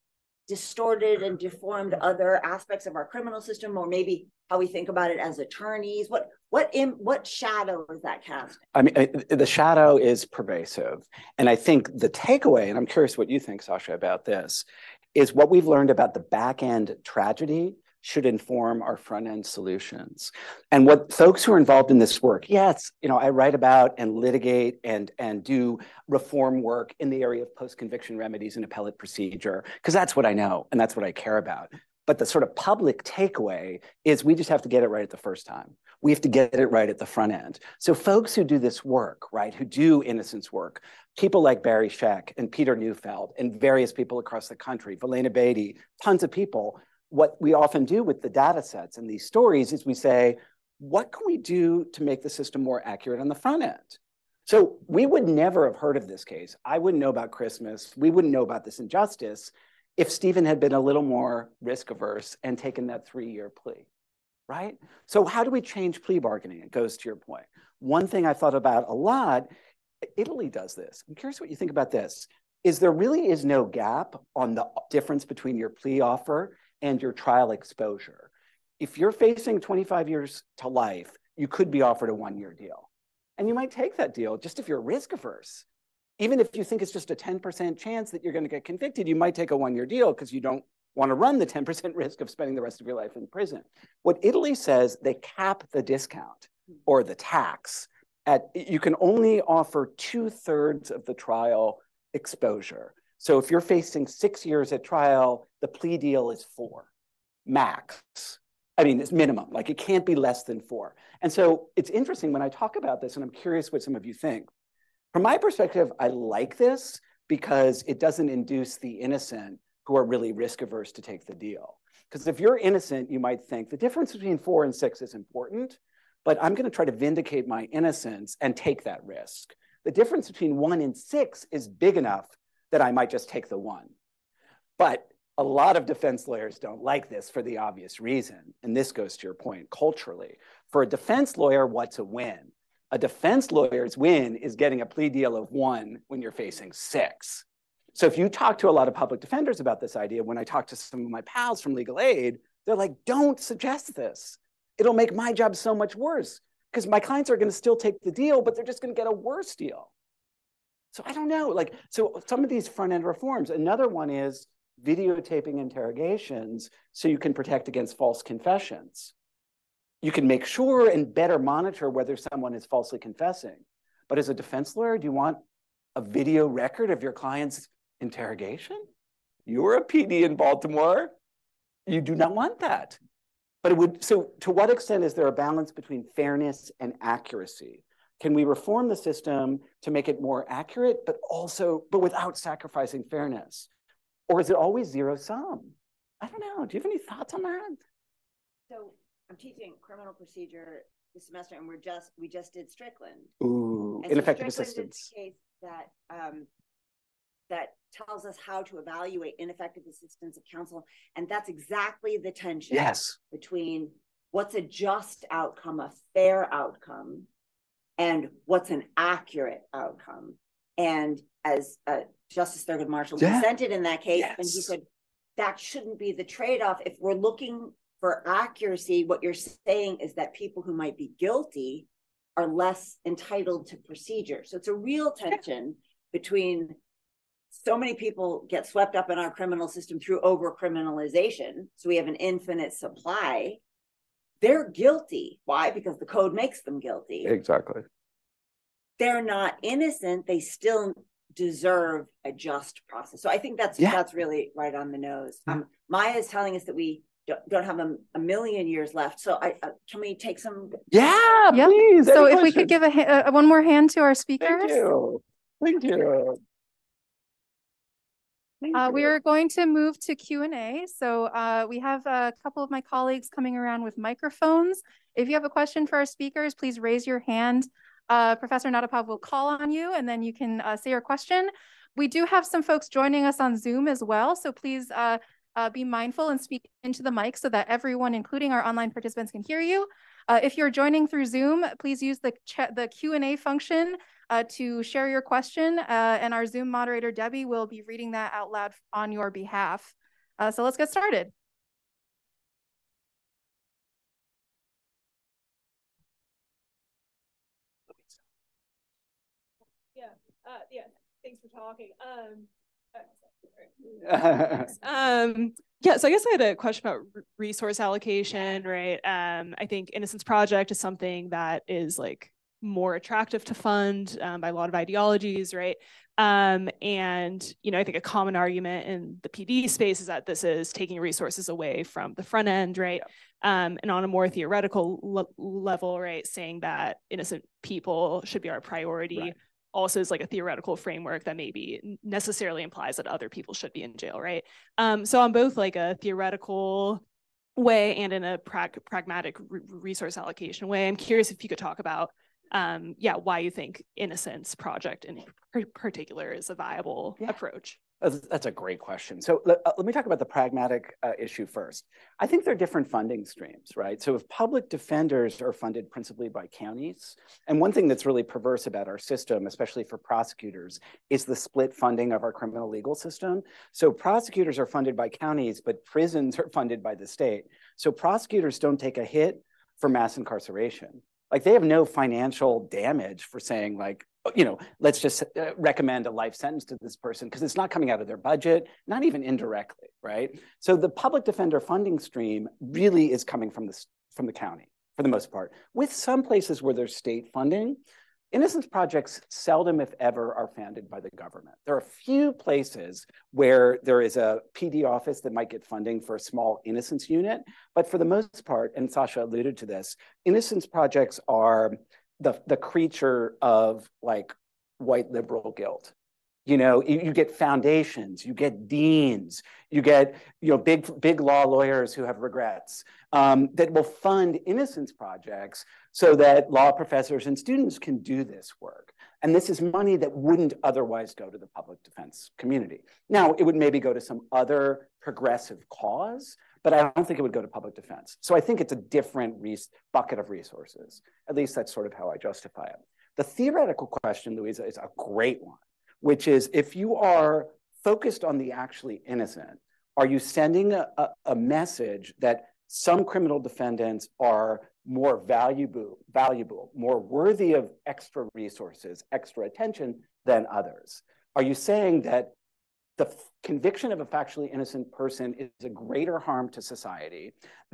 distorted and deformed other aspects of our criminal system, or maybe how we think about it as attorneys? What what in, what shadow is that casting? I mean, I, the shadow is pervasive, and I think the takeaway, and I'm curious what you think, Sasha, about this, is what we've learned about the back end tragedy should inform our front end solutions. And what folks who are involved in this work, yes, you know, I write about and litigate and, and do reform work in the area of post-conviction remedies and appellate procedure, because that's what I know and that's what I care about. But the sort of public takeaway is we just have to get it right the first time. we have to get it right at the front end. So folks who do this work, right, who do innocence work, people like Barry Scheck and Peter Neufeld and various people across the country, Velena Beatty, tons of people, what we often do with the data sets and these stories is we say, what can we do to make the system more accurate on the front end? So we would never have heard of this case. I wouldn't know about Christmas. We wouldn't know about this injustice if Stephen had been a little more risk averse and taken that three-year plea, right? So how do we change plea bargaining? It goes to your point. One thing I thought about a lot, Italy does this. I'm curious what you think about this, is there really is no gap on the difference between your plea offer and your trial exposure. If you're facing twenty-five years to life, you could be offered a one-year deal. And you might take that deal just if you're risk averse. Even if you think it's just a ten percent chance that you're going to get convicted, you might take a one-year deal because you don't want to run the ten percent risk of spending the rest of your life in prison. What Italy says, they cap the discount or the tax at, you can only offer two-thirds of the trial exposure. So if you're facing six years at trial, the plea deal is four, max. I mean, it's minimum, like it can't be less than four. And so it's interesting when I talk about this, and I'm curious what some of you think. From my perspective, I like this because it doesn't induce the innocent who are really risk averse to take the deal. Because if you're innocent, you might think the difference between four and six is important, but I'm gonna try to vindicate my innocence and take that risk. The difference between one and six is big enough that I might just take the one. But a lot of defense lawyers don't like this for the obvious reason. And this goes to your point culturally. For a defense lawyer, what's a win? A defense lawyer's win is getting a plea deal of one when you're facing six. So if you talk to a lot of public defenders about this idea, when I talk to some of my pals from Legal Aid, they're like, don't suggest this. It'll make my job so much worse because my clients are gonna still take the deal, but they're just gonna get a worse deal. So I don't know, like, so some of these front end reforms, another one is videotaping interrogations so you can protect against false confessions. You can make sure and better monitor whether someone is falsely confessing. But as a defense lawyer, do you want a video record of your client's interrogation? You were a P D in Baltimore. You do not want that. But it would, so to what extent is there a balance between fairness and accuracy? Can we reform the system to make it more accurate, but also, but without sacrificing fairness? Or is it always zero sum? I don't know. Do you have any thoughts on that? So I'm teaching criminal procedure this semester, and we're just we just did Strickland. Ooh, and ineffective so Strickland assistance. Is the case that um, that tells us how to evaluate ineffective assistance of counsel, and that's exactly the tension. Yes. Between what's a just outcome, a fair outcome, and what's an accurate outcome. And as uh, Justice Thurgood Marshall yeah. dissented in that case, yes. and he said, that shouldn't be the trade-off. If we're looking for accuracy, what you're saying is that people who might be guilty are less entitled to procedure. So it's a real tension yeah. between so many people get swept up in our criminal system through over-criminalization. So we have an infinite supply. They're guilty. Why? Because the code makes them guilty. Exactly. They're not innocent. They still deserve a just process. So I think that's yeah. that's really right on the nose. Um, Maya is telling us that we don't, don't have a, a million years left. So I, uh, can we take some? Yeah, yeah. please. So if questions? we could give a, a one more hand to our speakers. Thank you. Thank you. Uh, we are going to move to Q and A. So uh, we have a couple of my colleagues coming around with microphones. If you have a question for our speakers, please raise your hand. Uh, Professor Natapoff will call on you, and then you can uh, say your question. We do have some folks joining us on Zoom as well, so please uh, uh, be mindful and speak into the mic so that everyone, including our online participants, can hear you. Uh, if you're joining through Zoom, please use the, the Q and A function uh, to share your question, uh, and our Zoom moderator, Debbie, will be reading that out loud on your behalf. Uh, so let's get started. Uh, yeah, thanks for talking. Um, um, yeah, so I guess I had a question about resource allocation, right? Um, I think Innocence Project is something that is like more attractive to fund um, by a lot of ideologies, right? Um, and, you know, I think a common argument in the P D space is that this is taking resources away from the front end, right? Yeah. Um, and on a more theoretical le level, right, saying that innocent people should be our priority, right, also is like a theoretical framework that maybe necessarily implies that other people should be in jail, right? Um, so on both like a theoretical way and in a pra pragmatic re resource allocation way, I'm curious if you could talk about Um, yeah, why you think Innocence Project in particular is a viable yeah. approach? That's a great question. So let, let me talk about the pragmatic uh, issue first. I think there are different funding streams, right? So if public defenders are funded principally by counties, and one thing that's really perverse about our system, especially for prosecutors, is the split funding of our criminal legal system. So prosecutors are funded by counties, but prisons are funded by the state. So prosecutors don't take a hit for mass incarceration. Like they have no financial damage for saying like, you know, let's just recommend a life sentence to this person because it's not coming out of their budget, not even indirectly, right? So the public defender funding stream really is coming from the, from the county for the most part, with some places where there's state funding. Innocence projects seldom, if ever, are founded by the government. There are a few places where there is a P D office that might get funding for a small innocence unit, but for the most part, and Sasha alluded to this, innocence projects are the, the creature of like white liberal guilt. You know, you, you get foundations, you get deans, you get, you know, big, big law lawyers who have regrets um, that will fund innocence projects so that law professors and students can do this work. And this is money that wouldn't otherwise go to the public defense community. Now, it would maybe go to some other progressive cause, but I don't think it would go to public defense. So I think it's a different bucket of resources. At least that's sort of how I justify it. The theoretical question, Louisa, is a great one, which is if you are focused on the actually innocent, are you sending a, a, a message that some criminal defendants are more valuable, valuable, more worthy of extra resources, extra attention than others? Are you saying that the conviction of a factually innocent person is a greater harm to society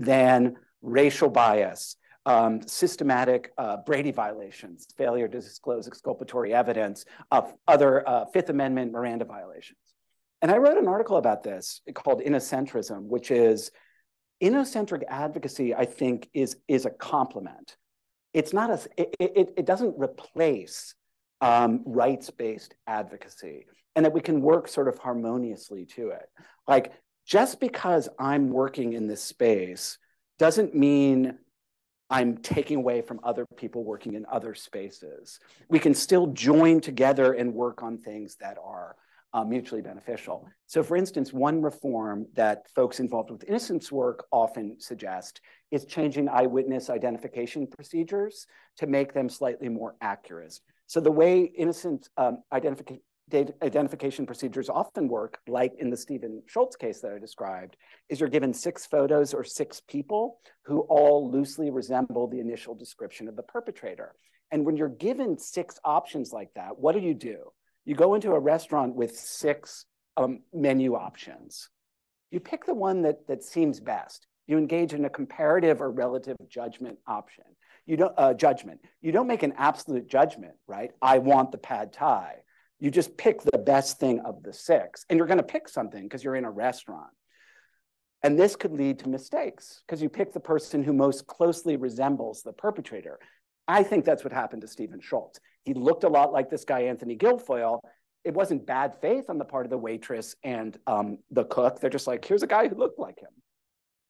than racial bias, Um, systematic uh, Brady violations, failure to disclose exculpatory evidence, of other uh, Fifth Amendment Miranda violations? And I wrote an article about this called Innocentrism, which is innocentric advocacy, I think, is, is a complement. It's not a, it, it, it doesn't replace um, rights-based advocacy, and that we can work sort of harmoniously to it. Like, just because I'm working in this space doesn't mean I'm taking away from other people working in other spaces. We can still join together and work on things that are uh, mutually beneficial. So for instance, one reform that folks involved with innocence work often suggest is changing eyewitness identification procedures to make them slightly more accurate. So the way innocent um, identification identification procedures often work, like in the Stephen Schultz case that I described, is you're given six photos or six people who all loosely resemble the initial description of the perpetrator. And when you're given six options like that, what do you do? You go into a restaurant with six um, menu options. You pick the one that, that seems best. You engage in a comparative or relative judgment option. You don't, uh, judgment. You don't make an absolute judgment, right? I want the pad thai. You just pick the best thing of the six, and you're going to pick something because you're in a restaurant. And this could lead to mistakes because you pick the person who most closely resembles the perpetrator. I think that's what happened to Stephen Schultz. He looked a lot like this guy, Anthony Gilfoyle. It wasn't bad faith on the part of the waitress and um, the cook. They're just like, here's a guy who looked like him.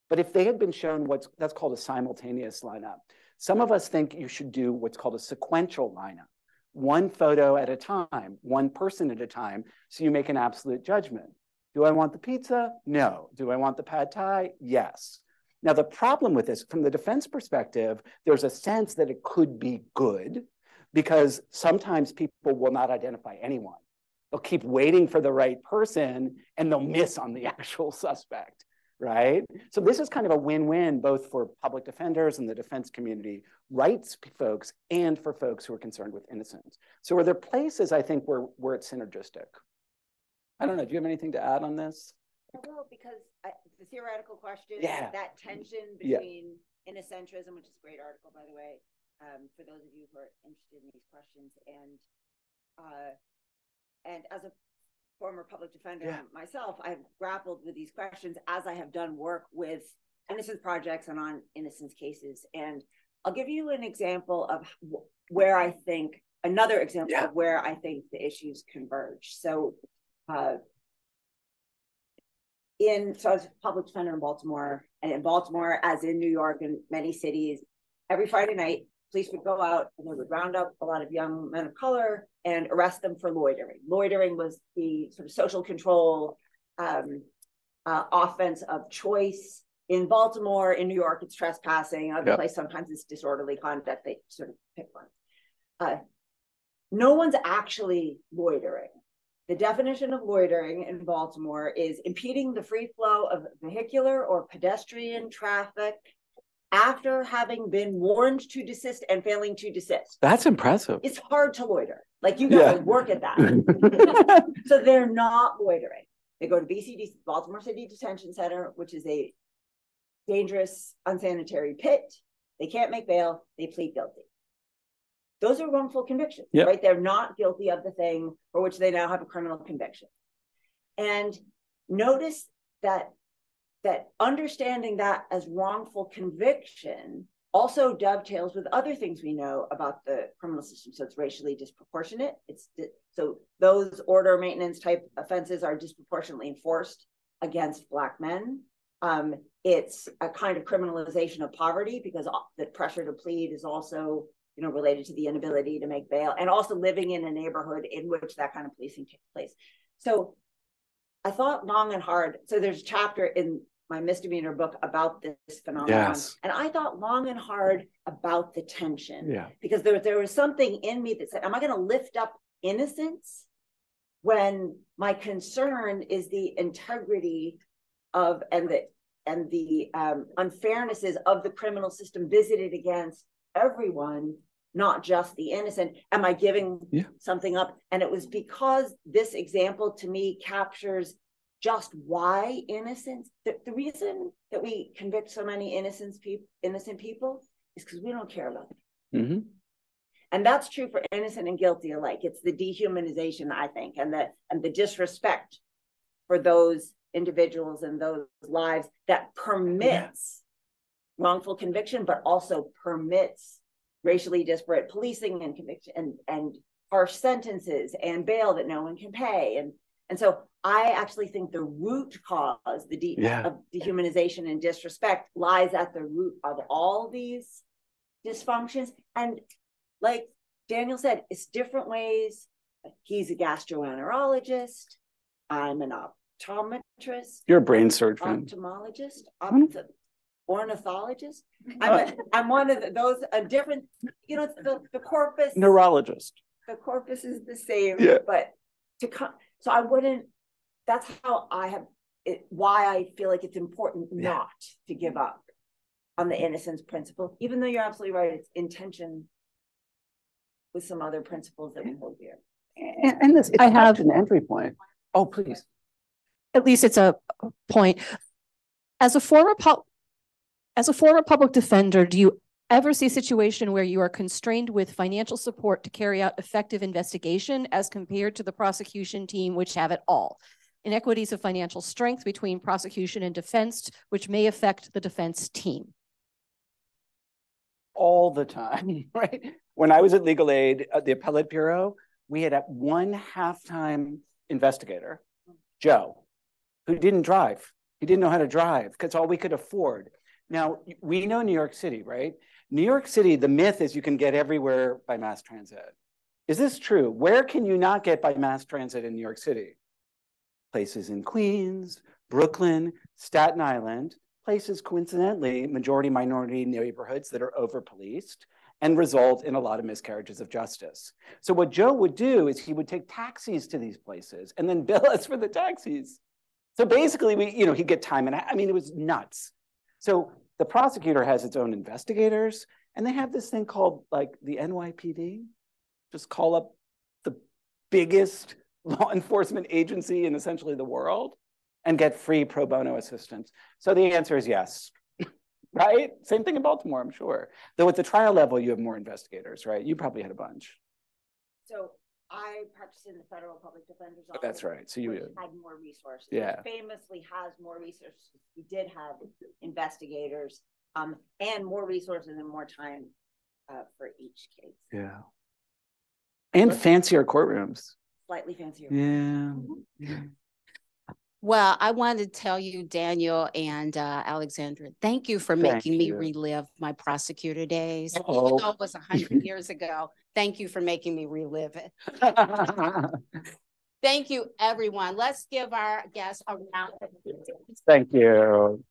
But if they had been shown what's that's called a simultaneous lineup, some of us think you should do what's called a sequential lineup. One photo at a time, one person at a time, so you make an absolute judgment. Do I want the pizza? No. Do I want the pad thai? Yes. Now, the problem with this, from the defense perspective, there's a sense that it could be good because sometimes people will not identify anyone. They'll keep waiting for the right person and they'll miss on the actual suspect, right? So this is kind of a win-win both for public defenders and the defense community, rights folks, and for folks who are concerned with innocence. So are there places, I think, where, where it's synergistic? I don't know, do you have anything to add on this? Well, because I, the theoretical question, yeah. that tension between yeah. innocentrism, which is a great article, by the way, um, for those of you who are interested in these questions, and uh, and as a former public defender yeah. myself, I've grappled with these questions as I have done work with innocence projects and on innocence cases. And I'll give you an example of where I think, another example yeah. of where I think the issues converge. So uh, in, so I was a public defender in Baltimore, and in Baltimore, as in New York and many cities, every Friday night, police would go out and they would round up a lot of young men of color and arrest them for loitering. Loitering was the sort of social control um, uh, offense of choice. In Baltimore, in New York, it's trespassing. Other yep. place, sometimes it's disorderly conduct. They sort of pick one. Uh, no one's actually loitering. The definition of loitering in Baltimore is impeding the free flow of vehicular or pedestrian traffic after having been warned to desist and failing to desist. That's impressive. It's hard to loiter. Like, you gotta yeah. work at that. So they're not loitering. They go to B C D, Baltimore City Detention Center, which is a dangerous, unsanitary pit. They can't make bail. They plead guilty. Those are wrongful convictions, yep. right? They're not guilty of the thing for which they now have a criminal conviction. And notice that that understanding that as wrongful conviction also dovetails with other things we know about the criminal system. So it's racially disproportionate. It's so those order maintenance type offenses are disproportionately enforced against Black men. Um, it's a kind of criminalization of poverty, because the pressure to plead is also, you know, related to the inability to make bail, and also living in a neighborhood in which that kind of policing takes place. So I thought long and hard. So there's a chapter in my misdemeanor book about this phenomenon. Yes. And I thought long and hard about the tension, yeah. because there, there was something in me that said, am I going to lift up innocence when my concern is the integrity of and the and the um, unfairnesses of the criminal system visited against everyone, not just the innocent? Am I giving yeah. something up? And it was because this example to me captures just why innocence, the, the reason that we convict so many innocent people, innocent people is because we don't care about them. Mm-hmm. And that's true for innocent and guilty alike. It's the dehumanization, I think, and the, and the disrespect for those individuals and those lives that permits yeah. wrongful conviction, but also permits racially disparate policing and conviction and, and harsh sentences and bail that no one can pay. And, and so I actually think the root cause the de yeah. of dehumanization and disrespect lies at the root of all these dysfunctions. And like Daniel said, it's different ways. He's a gastroenterologist. I'm an optometrist. You're a brain surgeon. Ophthalmologist. Opt ornithologist. I'm, a, I'm one of the, those uh, different, you know, the, the corpus. Neurologist. The corpus is the same, yeah. but to come, so I wouldn't, that's how I have, it, why I feel like it's important yeah. not to give up on the innocence principle, even though you're absolutely right, it's in tension with some other principles that we hold dear. And, and this, it's I have an entry point. Oh, please. At least it's a point. As a former pol- As a former public defender, do you ever see a situation where you are constrained with financial support to carry out effective investigation as compared to the prosecution team, which have it all? Inequities of financial strength between prosecution and defense, which may affect the defense team? All the time, right? When I was at Legal Aid, at the Appellate Bureau, we had one half-time investigator, Joe, who didn't drive. He didn't know how to drive because all we could afford. Now, we know New York City, right? New York City, the myth is you can get everywhere by mass transit. Is this true? Where can you not get by mass transit in New York City? Places in Queens, Brooklyn, Staten Island, places coincidentally, majority minority neighborhoods that are over-policed and result in a lot of miscarriages of justice. So what Joe would do is he would take taxis to these places and then bill us for the taxis. So basically, we, you know, he'd get time and I mean, it was nuts. So the prosecutor has its own investigators, and they have this thing called like the N Y P D. Just call up the biggest law enforcement agency in essentially the world and get free pro bono assistance. So the answer is yes, right? Same thing in Baltimore, I'm sure. Though at the trial level, you have more investigators, right? You probably had a bunch. So I practiced in the Federal Public Defender's Office. That's right. So you had more resources. Yeah. It famously has more resources. We did have investigators um, and more resources and more time uh, for each case. Yeah. And Let's fancier courtrooms. Slightly fancier. Yeah. Mm-hmm. Yeah. Well, I wanted to tell you, Daniel and uh, Alexandra, thank you for thank making you. me relive my prosecutor days. Oh. Even though it was one hundred years ago, thank you for making me relive it. Thank you, everyone. Let's give our guests a round of applause. Thank you.